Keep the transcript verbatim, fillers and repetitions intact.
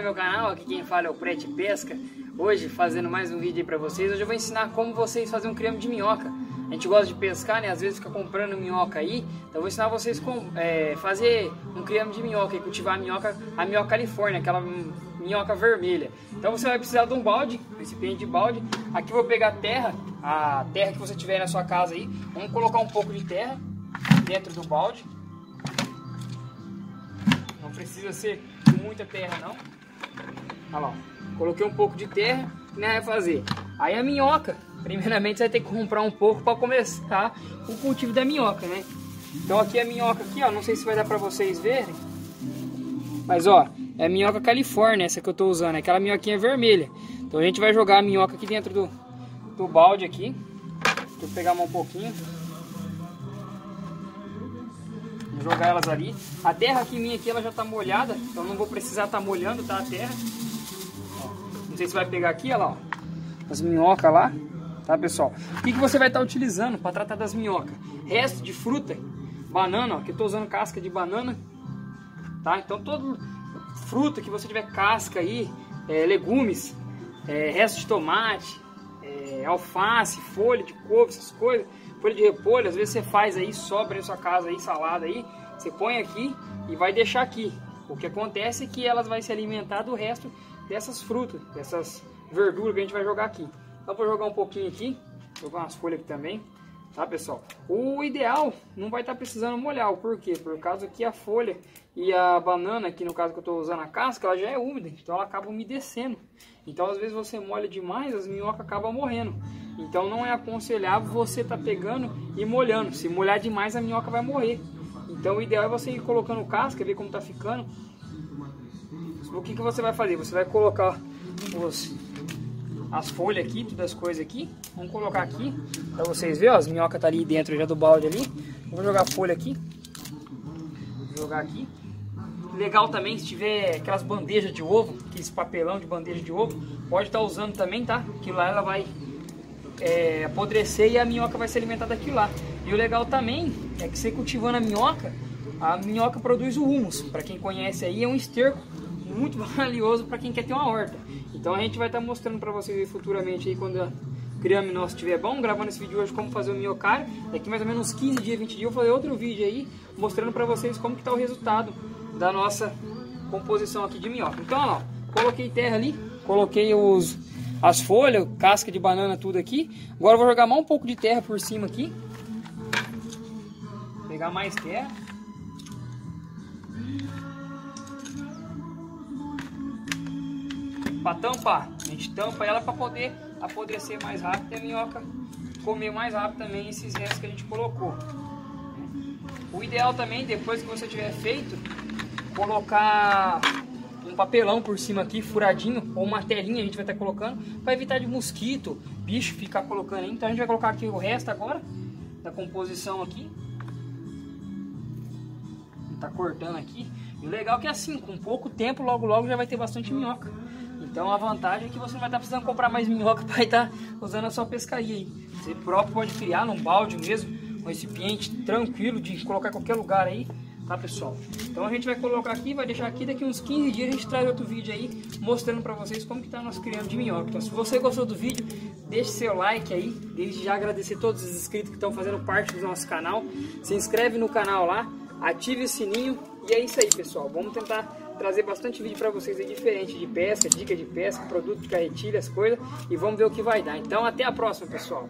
ao meu canal, aqui quem fala é o Pretti Pesca. Hoje fazendo mais um vídeo aí pra vocês. Hoje eu vou ensinar como vocês fazem um criame de minhoca. A gente gosta de pescar, né? Às vezes fica comprando minhoca aí. Então eu vou ensinar vocês como é, fazer um criame de minhoca e cultivar a minhoca, a minhoca Califórnia, aquela minhoca vermelha. Então você vai precisar de um balde, um recipiente de balde. Aqui eu vou pegar terra, a terra que você tiver na sua casa aí. Vamos colocar um pouco de terra dentro do balde. Não precisa ser muita terra não. Olha lá, coloquei um pouco de terra, né, vai fazer. Aí a minhoca, primeiramente você vai ter que comprar um pouco para começar o cultivo da minhoca, né? Então aqui a minhoca aqui, ó, não sei se vai dar para vocês verem, mas ó, é a minhoca Califórnia essa que eu tô usando, é aquela minhoquinha vermelha. Então a gente vai jogar a minhoca aqui dentro do, do balde aqui. Deixa eu pegar mais um pouquinho. Jogar elas ali. A terra aqui minha aqui ela já tá molhada, então não vou precisar tá molhando, tá, a terra. Não sei se vai pegar aqui, olha lá, ó, as minhocas lá, tá, pessoal? O que que você vai estar tá utilizando para tratar das minhocas? Resto de fruta, banana, ó, que eu tô usando casca de banana, tá? Então todo fruta que você tiver casca aí, é, legumes, é, resto de tomate, é, alface, folha de couve, essas coisas. Folha de repolho, às vezes você faz aí, sobra na sua casa aí, salada aí, você põe aqui e vai deixar aqui. O que acontece é que elas vão se alimentar do resto dessas frutas, dessas verduras que a gente vai jogar aqui. Então vou jogar um pouquinho aqui, jogar umas folhas aqui também, tá, pessoal? O ideal não vai estar precisando molhar, por quê? Por causa que a folha e a banana, aqui no caso que eu estou usando a casca, ela já é úmida, então ela acaba umedecendo. Então às vezes você molha demais, as minhocas acabam morrendo. Então não é aconselhável você tá pegando e molhando. Se molhar demais a minhoca vai morrer. Então o ideal é você ir colocando casca, ver como tá ficando. O que que você vai fazer? Você vai colocar os, as folhas aqui, todas as coisas aqui. Vamos colocar aqui para vocês verem, ó, as minhocas tá ali dentro já do balde ali. Vou jogar a folha aqui. Vou jogar aqui. Legal também se tiver aquelas bandejas de ovo, esse papelão de bandeja de ovo, pode estar tá usando também, tá? Que lá ela vai É, apodrecer e a minhoca vai se alimentar daquilo lá. E o legal também é que você cultivando a minhoca, a minhoca produz o húmus. Para quem conhece aí, é um esterco muito valioso para quem quer ter uma horta. Então a gente vai estar tá mostrando para vocês futuramente aí, quando a criame nosso estiver bom, gravando esse vídeo hoje como fazer o minhocário. Daqui mais ou menos uns quinze dias, vinte dias eu vou fazer outro vídeo aí mostrando para vocês como que tá o resultado da nossa composição aqui de minhoca. Então ó, coloquei terra ali, coloquei os as folhas, casca de banana, tudo aqui. Agora eu vou jogar mais um pouco de terra por cima aqui. Pegar mais terra. Para tampar. A gente tampa ela para poder apodrecer mais rápido e a minhoca comer mais rápido também esses restos que a gente colocou. O ideal também, depois que você tiver feito, colocar um papelão por cima aqui, furadinho, ou uma telinha a gente vai estar colocando, para evitar de mosquito, bicho ficar colocando aí. Então a gente vai colocar aqui o resto agora da composição aqui. Tá cortando aqui. E o legal é que assim, com pouco tempo, logo logo já vai ter bastante minhoca. Então a vantagem é que você não vai estar precisando comprar mais minhoca para estar usando a sua pescaria aí. Você próprio pode criar num balde mesmo, um recipiente tranquilo de colocar em qualquer lugar aí. Tá, pessoal? Então a gente vai colocar aqui, vai deixar aqui, daqui uns quinze dias a gente traz outro vídeo aí mostrando pra vocês como que tá nosso criame de minhoca. Então se você gostou do vídeo, deixe seu like aí, desde já agradecer todos os inscritos que estão fazendo parte do nosso canal, se inscreve no canal lá, ative o sininho e é isso aí, pessoal. Vamos tentar trazer bastante vídeo pra vocês aí diferente de pesca, dica de pesca, produto de carretilha, as coisas, e vamos ver o que vai dar. Então até a próxima, pessoal!